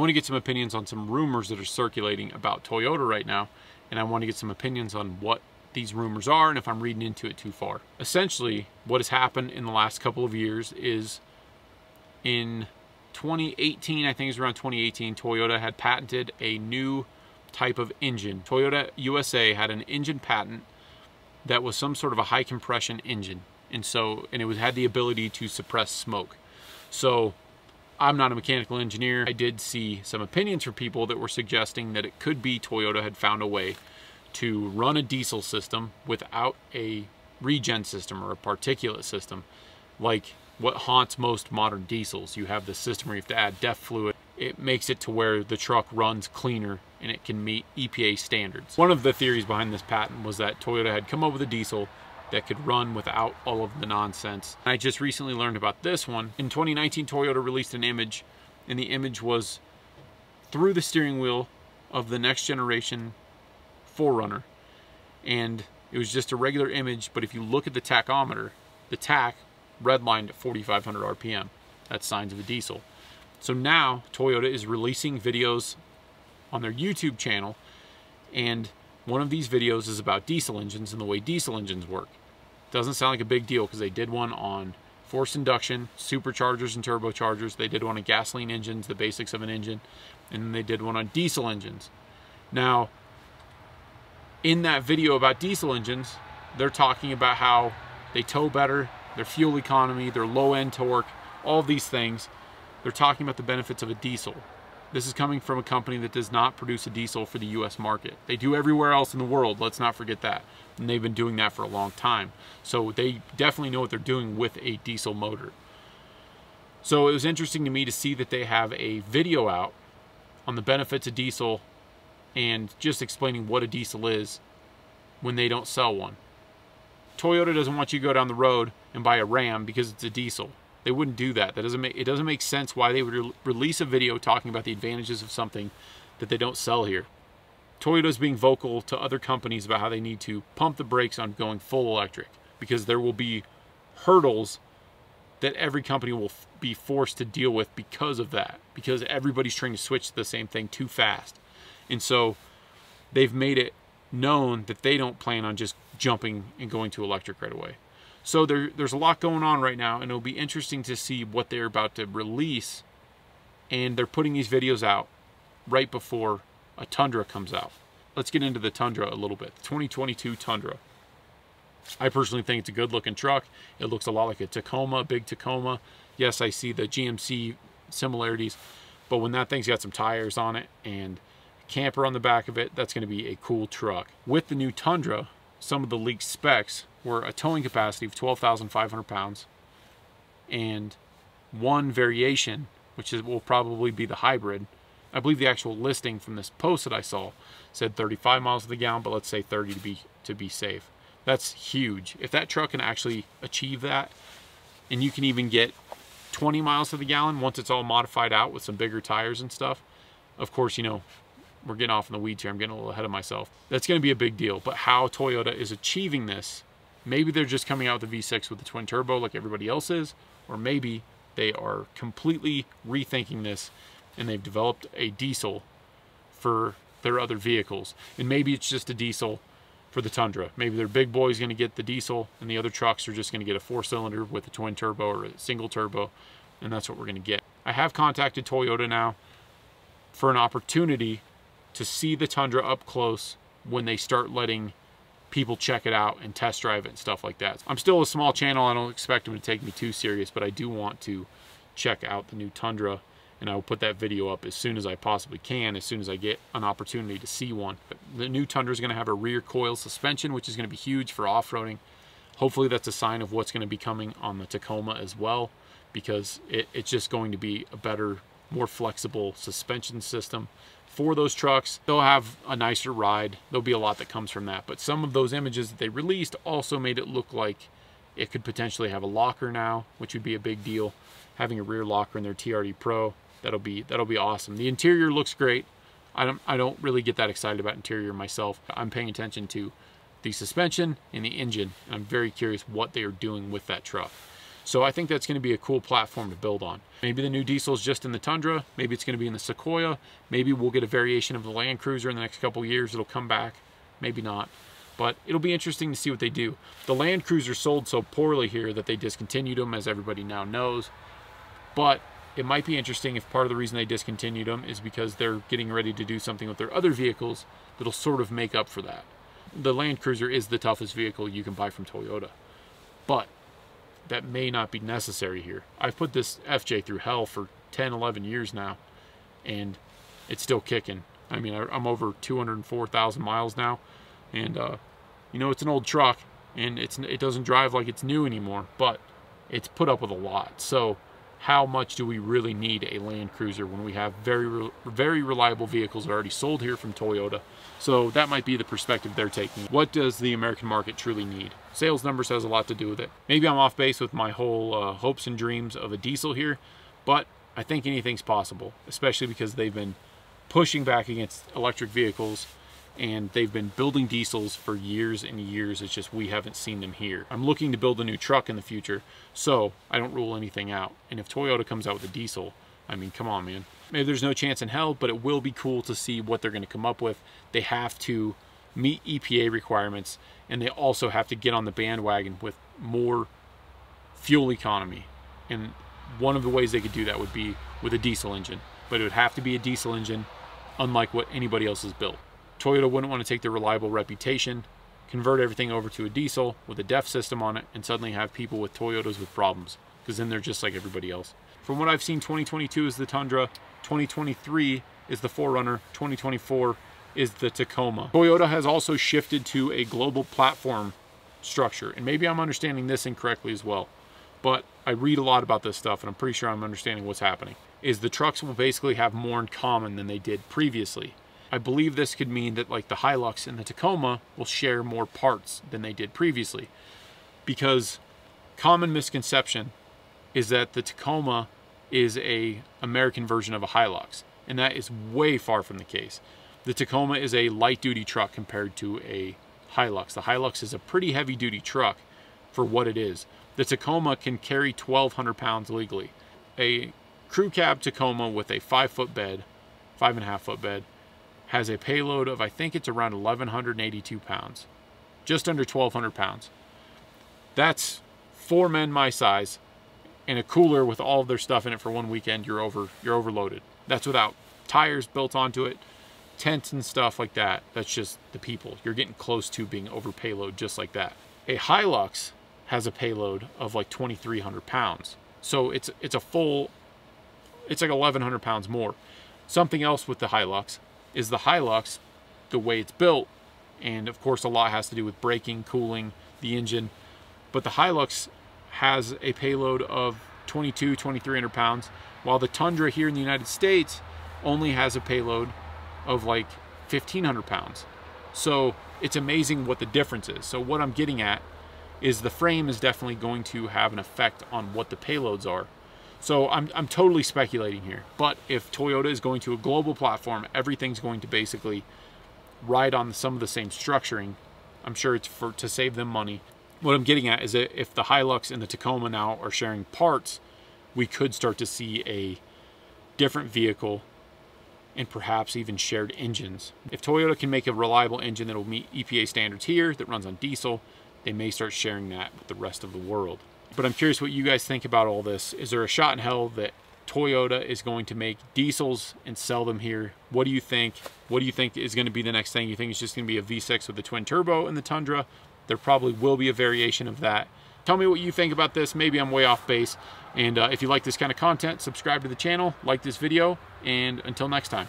want to get some opinions on some rumors that are circulating about Toyota right now, and I want to get some opinions on what these rumors are and if I'm reading into it too far. Essentially, what has happened in the last couple of years is in 2018, I think it was around 2018, Toyota had patented a new type of engine. Toyota USA had an engine patent that was some sort of a high compression engine, and it had the ability to suppress smoke. So I'm not a mechanical engineer. I did see some opinions from people that were suggesting that it could be Toyota had found a way to run a diesel system without a regen system or a particulate system, like what haunts most modern diesels. You have this system where you have to add DEF fluid. It makes it to where the truck runs cleaner and it can meet EPA standards. One of the theories behind this patent was that Toyota had come up with a diesel that could run without all of the nonsense. I just recently learned about this one. In 2019, Toyota released an image, and the image was through the steering wheel of the next generation 4Runner. And it was just a regular image, but if you look at the tachometer, the tach redlined at 4,500 RPM. That's signs of a diesel. So now Toyota is releasing videos on their YouTube channel, and one of these videos is about diesel engines and the way diesel engines work. Doesn't sound like a big deal because they did one on forced induction, superchargers and turbochargers. They did one on gasoline engines, the basics of an engine, and then they did one on diesel engines. Now, in that video about diesel engines, they're talking about how they tow better, their fuel economy, their low-end torque, all of these things. They're talking about the benefits of a diesel. This is coming from a company that does not produce a diesel for the US market. They do everywhere else in the world, let's not forget that. And they've been doing that for a long time. So they definitely know what they're doing with a diesel motor. So it was interesting to me to see that they have a video out on the benefits of diesel and just explaining what a diesel is when they don't sell one. Toyota doesn't want you to go down the road and buy a Ram because it's a diesel. They wouldn't do that. It doesn't make sense why they would release a video talking about the advantages of something that they don't sell here. Toyota's being vocal to other companies about how they need to pump the brakes on going full electric, because there will be hurdles that every company will be forced to deal with because of that, because everybody's trying to switch to the same thing too fast. And so they've made it known that they don't plan on just jumping and going to electric right away. So there's a lot going on right now, and it'll be interesting to see what they're about to release. And they're putting these videos out right before a Tundra comes out. Let's get into the Tundra a little bit. The 2022 Tundra. I personally think it's a good looking truck. It looks a lot like a Tacoma, big Tacoma. Yes, I see the GMC similarities, but when that thing's got some tires on it and a camper on the back of it, that's going to be a cool truck. With the new Tundra, some of the leaked specs were a towing capacity of 12,500 pounds, and one variation, which will probably be the hybrid. I believe the actual listing from this post that I saw said 35 miles to the gallon, but let's say 30 to be safe. That's huge. If that truck can actually achieve that, and you can even get 20 miles to the gallon once it's all modified out with some bigger tires and stuff. Of course, you know, we're getting off in the weeds here. I'm getting a little ahead of myself. That's going to be a big deal. But how Toyota is achieving this, maybe they're just coming out with a V6 with the twin turbo like everybody else is, or maybe they are completely rethinking this and they've developed a diesel for their other vehicles. And maybe it's just a diesel for the Tundra. Maybe their big boy's going to get the diesel and the other trucks are just going to get a four-cylinder with a twin turbo or a single turbo, and that's what we're going to get. I have contacted Toyota now for an opportunity to see the Tundra up close when they start letting people check it out and test drive it and stuff like that. I'm still a small channel. I don't expect them to take me too serious, but I do want to check out the new Tundra, and I will put that video up as soon as I possibly can, as soon as I get an opportunity to see one. But the new Tundra is going to have a rear coil suspension, which is going to be huge for off-roading. Hopefully that's a sign of what's going to be coming on the Tacoma as well, because it's just going to be a better, more flexible suspension system for those trucks. They'll have a nicer ride. There'll be a lot that comes from that, but some of those images that they released also made it look like it could potentially have a locker now, which would be a big deal. Having a rear locker in their TRD Pro, that'll be awesome. The interior looks great. I don't really get that excited about interior myself. I'm paying attention to the suspension and the engine, and I'm very curious what they are doing with that truck. So I think that's going to be a cool platform to build on. Maybe the new diesel is just in the Tundra. Maybe it's going to be in the Sequoia. Maybe we'll get a variation of the Land Cruiser in the next couple of years. It'll come back. Maybe not. But it'll be interesting to see what they do. The Land Cruiser sold so poorly here that they discontinued them, as everybody now knows. But it might be interesting if part of the reason they discontinued them is because they're getting ready to do something with their other vehicles that'll sort of make up for that. The Land Cruiser is the toughest vehicle you can buy from Toyota. But that may not be necessary here. I've put this FJ through hell for 10, 11 years now, and it's still kicking. I mean, I'm over 204,000 miles now, and you know, it's an old truck, and it doesn't drive like it's new anymore, but it's put up with a lot. So how much do we really need a Land Cruiser when we have very reliable vehicles already sold here from Toyota? So that might be the perspective they're taking. What does the American market truly need? Sales numbers has a lot to do with it. Maybe I'm off base with my whole hopes and dreams of a diesel here, but I think anything's possible, especially because they've been pushing back against electric vehicles and they've been building diesels for years and years. It's just we haven't seen them here. I'm looking to build a new truck in the future, so I don't rule anything out. And if Toyota comes out with a diesel, I mean, come on, man. Maybe there's no chance in hell, but it will be cool to see what they're going to come up with. They have to meet EPA requirements, and they also have to get on the bandwagon with more fuel economy. And one of the ways they could do that would be with a diesel engine, but it would have to be a diesel engine unlike what anybody else has built. Toyota wouldn't want to take their reliable reputation, convert everything over to a diesel with a DEF system on it, and suddenly have people with Toyotas with problems, because then they're just like everybody else. From what I've seen, 2022 is the Tundra, 2023 is the 4Runner, 2024 is the Tacoma. Toyota has also shifted to a global platform structure, and maybe I'm understanding this incorrectly as well, but I read a lot about this stuff, and I'm pretty sure I'm understanding what's happening, is the trucks will basically have more in common than they did previously. I believe this could mean that like the Hilux and the Tacoma will share more parts than they did previously, because common misconception is that the Tacoma is an American version of a Hilux, and that is way far from the case. The Tacoma is a light-duty truck compared to a Hilux. The Hilux is a pretty heavy-duty truck for what it is. The Tacoma can carry 1,200 pounds legally. A crew cab Tacoma with a 5.5 foot bed, has a payload of, I think it's around 1,182 pounds, just under 1,200 pounds. That's 4 men my size, and a cooler with all of their stuff in it for one weekend. You're overloaded. That's without tires built onto it, tents and stuff like that. That's just the people. You're getting close to being over payload just like that. A Hilux has a payload of like 2,300 pounds. So it's a full, it's like 1,100 pounds more. Something else with the Hilux is the Hilux, the way it's built, and of course a lot has to do with braking, cooling, the engine, but the Hilux has a payload of 2,300 pounds, while the Tundra here in the United States only has a payload of like 1,500 pounds. So it's amazing what the difference is. So what I'm getting at is the frame is definitely going to have an effect on what the payloads are. So I'm totally speculating here, but if Toyota is going to a global platform, everything's going to basically ride on some of the same structuring. I'm sure it's to save them money. What I'm getting at is that if the Hilux and the Tacoma now are sharing parts, we could start to see a different vehicle and perhaps even shared engines. If Toyota can make a reliable engine that will meet EPA standards here, that runs on diesel, they may start sharing that with the rest of the world. But I'm curious what you guys think about all this. Is there a shot in hell that Toyota is going to make diesels and sell them here? What do you think? What do you think is going to be the next thing? You think it's just going to be a V6 with the twin turbo in the Tundra? There probably will be a variation of that. Tell me what you think about this. Maybe I'm way off base. And if you like this kind of content, subscribe to the channel, like this video, and until next time.